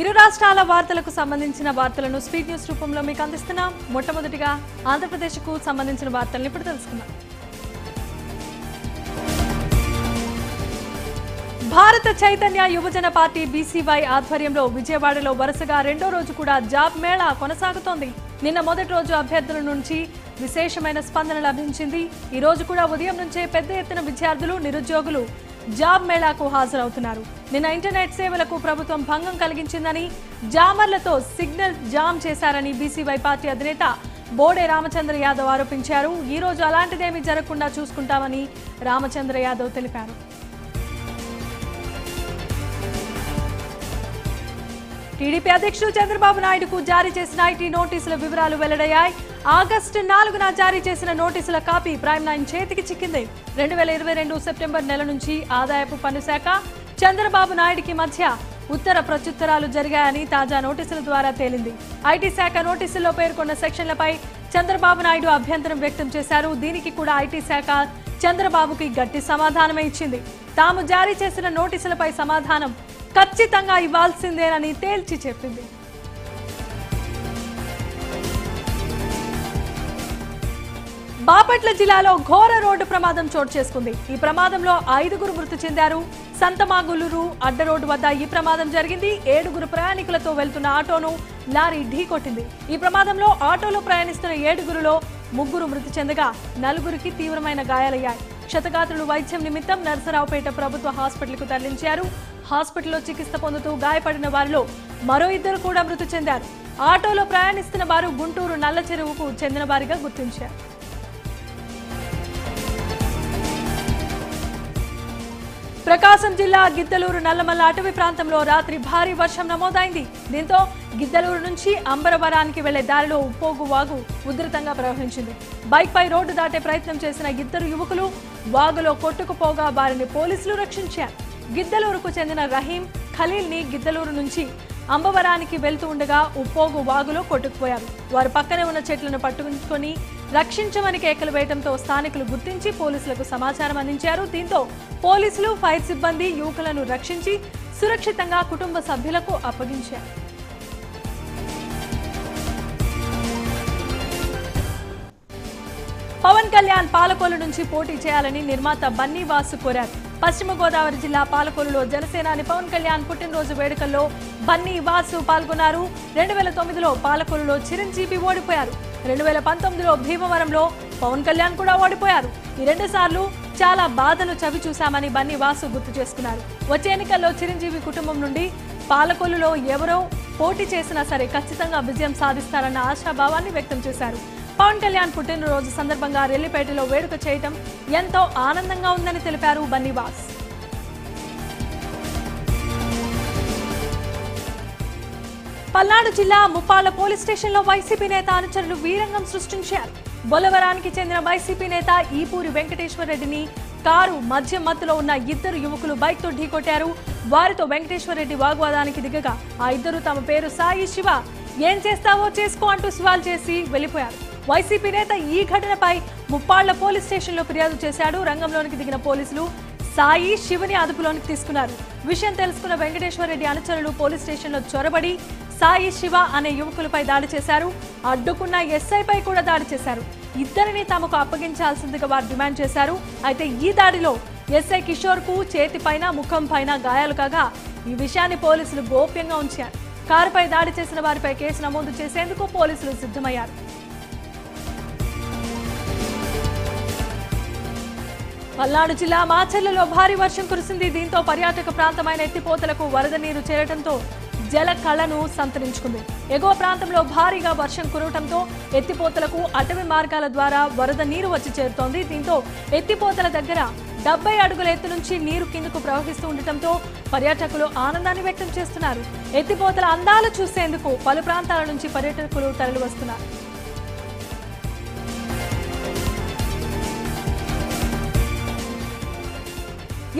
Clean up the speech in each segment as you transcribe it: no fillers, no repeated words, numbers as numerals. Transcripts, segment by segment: ఇరు రాష్ట్రాల వార్తలకు సంబంధించిన వార్తలను స్పీడ్ న్యూస్ రూపంలో మీకు అందిస్తున్నాం. మొట్టమొదటిగా ఆంధ్రప్రదేశ్కు సంబంధించిన వార్తలను ఇప్పుడు తెలుసుకుందాం. భారత చైతన్య యువజన పార్టీ బీసీవై ఆధ్వర్యంలో విజయవాడలో వరుసగా రెండో రోజు కూడా జాబ్ మేళా కొనసాగుతోంది. నిన్న మొదటి రోజు అభ్యర్థుల నుంచి విశేషమైన స్పందన లభించింది. ఈ రోజు కూడా ఉదయం నుంచే పెద్ద ఎత్తున విద్యార్థులు నిరుద్యోగులు జాబ్ మేళాకు హాజరవుతున్నారు. నిన్న ఇంటర్నెట్ సేవలకు ప్రభుత్వం భంగం కలిగించిందని జామర్లతో సిగ్నల్ జామ్ చేశారని బీసీవై పార్టీ అధినేత బోడే రామచంద్ర యాదవ్ ఆరోపించారు. ఈ రోజు అలాంటిదేమీ జరగకుండా చూసుకుంటామని రామచంద్ర యాదవ్ తెలిపారు. టీడీపీ అధ్యక్షుడు చంద్రబాబు నాయుడుకు జారీ చేసిన ఐటీ నోటీసుల వివరాలు వెల్లడయ్యాయి. ఆగస్టు 4న జారీ చేసిన నోటీసుల కాపీ ప్రైమ్ 9 చేతికి చిక్కింది. 2022 సెప్టెంబర్ నెల నుంచి ఆదాయపు పన్ను శాఖ చంద్రబాబు నాయుడికి మధ్య ఉత్తర ప్రత్యుత్తరాలు జరిగాయని తాజా నోటీసుల ద్వారా తేలింది. ఐటీ శాఖ నోటీసుల్లో పేర్కొన్న సెక్షన్లపై చంద్రబాబు నాయుడు అభ్యంతరం వ్యక్తం చేశారు. దీనికి కూడా ఐటీ శాఖ చంద్రబాబుకి గట్టి సమాధానమే ఇచ్చింది. తాము జారీ చేసిన నోటీసులపై సమాధానం ఖచ్చితంగా ఇవ్వాల్సిందేనని తేల్చి చెప్పింది. బాపట్ల జిల్లాలో ఘోర రోడ్డు ప్రమాదం చోటు చేసుకుంది. ఈ ప్రమాదంలో 5 మృతి చెందారు. సంతమాగులూరు అడ్డ రోడ్డు వద్ద ఈ ప్రమాదం జరిగింది. 7 ప్రయాణికులతో వెళ్తున్న ఆటోను లారీ ఢీకొట్టింది. ఈ ప్రమాదంలో ఆటోలో ప్రయాణిస్తున్న 7లో 3 మృతి చెందగా 4కి తీవ్రమైన గాయాలయ్యాయి. క్షతగాత్రులు వైద్యం నిమిత్తం నరసరావుపేట ప్రభుత్వ హాస్పిటల్కు తరలించారు. హాస్పిటల్లో చికిత్స పొందుతూ గాయపడిన వారిలో మరో 2 కూడా మృతి చెందారు. ఆటోలో ప్రయాణిస్తున్న వారు గుంటూరు నల్ల చెరువుకు చెందిన వారిగా గుర్తించారు. ప్రకాశం జిల్లా గిద్దలూరు నల్లమల్ల అటవీ ప్రాంతంలో రాత్రి భారీ వర్షం నమోదైంది. దీంతో గిద్దలూరు నుంచి అంబరవరానికి వెళ్లే దారిలో ఉప్పోగు వాగు ఉధృతంగా ప్రవహించింది. బైక్పై రోడ్డు దాటే ప్రయత్నం చేసిన 2 యువకులు వాగులో కొట్టుకుపోగా వారిని పోలీసులు రక్షించారు. గిద్దలూరుకు చెందిన రహీం ఖలీల్ ని గిద్దలూరు నుంచి అంబవరానికి వెళ్తూ ఉండగా ఉప్పోగు వాగులో కొట్టుకుపోయారు. వారు పక్కనే ఉన్న చెట్లను పట్టుకుని రక్షించమని కేకలు వేయడంతో స్థానికులు గుర్తించి పోలీసులకు సమాచారం అందించారు. దీంతో పోలీసులు, ఫైర్ సిబ్బంది యువకులను రక్షించి సురక్షితంగా కుటుంబ సభ్యులకు అప్పగించారు. పవన్ కళ్యాణ్ పాలకోలు నుంచి పోటీ చేయాలని నిర్మాత బన్నీ వాసు కోరారు. పశ్చిమ గోదావరి జిల్లా పాలకొల్లులో జనసేనాని పవన్ కళ్యాణ్ పుట్టినరోజు వేడుకల్లో బన్నీ వాసు పాల్గొన్నారు. 2009లో పాలకొల్లులో చిరంజీవి ఓడిపోయారు. 2019లో భీమవరంలో పవన్ కళ్యాణ్ కూడా ఓడిపోయారు. ఈ 2 సార్లు చాలా బాధలు చవి చూశామని బన్నీ వాసు గుర్తు చేసుకున్నారు. వచ్చే ఎన్నికల్లో చిరంజీవి కుటుంబం నుండి పాలకొల్లులో ఎవరో పోటీ చేసినా సరే ఖచ్చితంగా విజయం సాధిస్తారన్న ఆశాభావాన్ని వ్యక్తం చేశారు. పవన్ కళ్యాణ్ పుట్టినరోజు సందర్భంగా రెల్లిపేటలో వేడుక చేయటం ఎంతో ఆనందంగా ఉందని తెలిపారు బన్నీవాస్. పల్నాడు జిల్లా ముప్పాళ్ల పోలీస్ స్టేషన్లో వైసీపీ నేత అనుచరులు వీరంగం సృష్టించారు. బొలవరానికి చెందిన వైసీపీ నేత ఈపూరి వెంకటేశ్వర రెడ్డిని కారు మధ్య మత్తులో ఉన్న 2 యువకులు బైక్తో ఢీకొట్టారు. వారితో వెంకటేశ్వర రెడ్డి వాగ్వాదానికి దిగగా ఆ 2 తమ పేరు సాయి శివ, ఏం చేస్తావో చేసుకో అంటూ సవాల్ చేసి వెళ్లిపోయారు. వైసీపీ నేత ఈ ఘటనపై ముప్పాళ్ల పోలీస్ స్టేషన్లో ఫిర్యాదు చేశాడు. రంగంలోనికి దిగిన పోలీసులు సాయి, శివని అదుపులోనికి తీసుకున్నారు. విషయం తెలుసుకున్న వెంకటేశ్వర రెడ్డి అనుచరులు పోలీస్ స్టేషన్లో చొరబడి సాయి, శివ అనే యువకులపై దాడి చేశారు. అడ్డుకున్న ఎస్ఐపై కూడా దాడి చేశారు. ఇద్దరిని తమకు అప్పగించాల్సిందిగా వారు డిమాండ్ చేశారు. అయితే ఈ దాడిలో ఎస్ఐ కిషోర్కు చేతిపైన, ముఖం పైన గాయాలు కాగా ఈ విషయాన్ని పోలీసులు గోప్యంగా ఉంచారు. కారుపై దాడి చేసిన వారిపై కేసు నమోదు చేసేందుకు పోలీసులు సిద్ధమయ్యారు. పల్నాడు జిల్లా మాచర్లలో భారీ వర్షం కురిసింది. దీంతో పర్యాటక ప్రాంతమైన ఎత్తిపోతలకు వరద నీరు చేరడంతో జల కళను సంతరించుకుంది. ఎగువ ప్రాంతంలో భారీగా వర్షం కురవడంతో ఎత్తిపోతలకు అటవీ మార్గాల ద్వారా వరద నీరు వచ్చి చేరుతోంది. దీంతో ఎత్తిపోతల దగ్గర 70 అడుగుల ఎత్తు నుంచి నీరు కిందకు ప్రవహిస్తూ ఉండటంతో పర్యాటకులు ఆనందాన్ని వ్యక్తం చేస్తున్నారు. ఎత్తిపోతల అందాలు చూసేందుకు పలు ప్రాంతాల నుంచి పర్యాటకులు తరలివస్తున్నారు.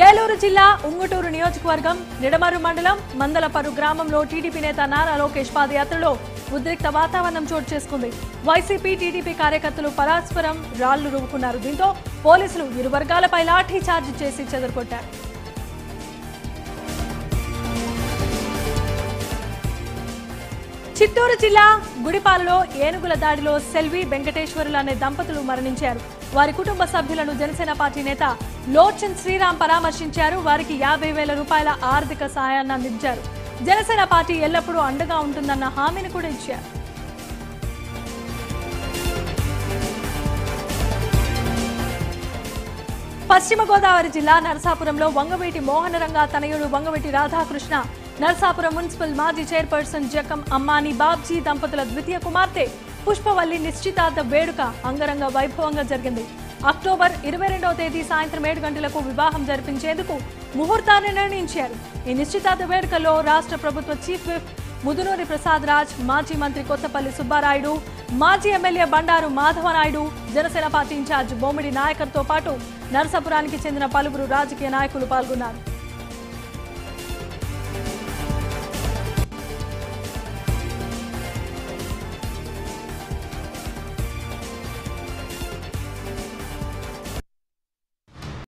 ఏలూరు జిల్లా ఉంగుటూరు నియోజకవర్గం నిడమరు మండలం మందలపరు గ్రామంలో టీడీపీ నేత నారా లోకేష్ పాదయాత్రలో ఉద్రిక్త వాతావరణం చోటు చేసుకుంది. వైసీపీ, టీడీపీ కార్యకర్తలు పరస్పరం రాళ్లు రువ్వుకున్నారు. దీంతో పోలీసులు ఇరు వర్గాలపై లాఠీ చార్జ్ చేసి చెదరగొట్టారు. చిత్తూరు జిల్లా గుడిపాలలో ఏనుగుల దాడిలో సెల్వి వెంకటేశ్వరులు అనే దంపతులు మరణించారు. వారి కుటుంబ సభ్యులను జనసేన పార్టీ నేత లోచన్ శ్రీరామ్ పరామర్శించారు. వారికి 50,000 రూపాయల ఆర్థిక సహాయాన్ని అందించారు. జనసేన పార్టీ ఎల్లప్పుడూ అండగా ఉంటుందన్న హామీని కూడా ఇచ్చారు. పశ్చిమ గోదావరి జిల్లా నరసాపురంలో వంగవీటి మోహనరంగ తనయుడు వంగవీటి రాధాకృష్ణ, నరసాపురం మున్సిపల్ మాజీ చైర్పర్సన్ జకం అమ్మాని బాబ్జీ దంపతుల ద్వితీయ కుమార్తె పుష్పవల్లి నిశ్చితార్థ వేడుక అంగరంగ వైభవంగా జరిగింది. అక్టోబర్ 22వ తేదీ సాయంత్రం 7 గంటలకు వివాహం జరిపించేందుకు ముహూర్తాన్ని నిర్ణయించారు. ఈ నిశ్చితార్థ వేడుకలో రాష్ట్ర ప్రభుత్వ చీఫ్ విప్ ముదునూరి ప్రసాద్ రాజ్, మాజీ మంత్రి కొత్తపల్లి సుబ్బారాయుడు, మాజీ MLA Bandaru Madhavanaidu, Janasena party incharge Bommidi నాయకర్తో పాటు నరసాపురానికి చెందిన పలువురు రాజకీయ నాయకులు పాల్గొన్నారు.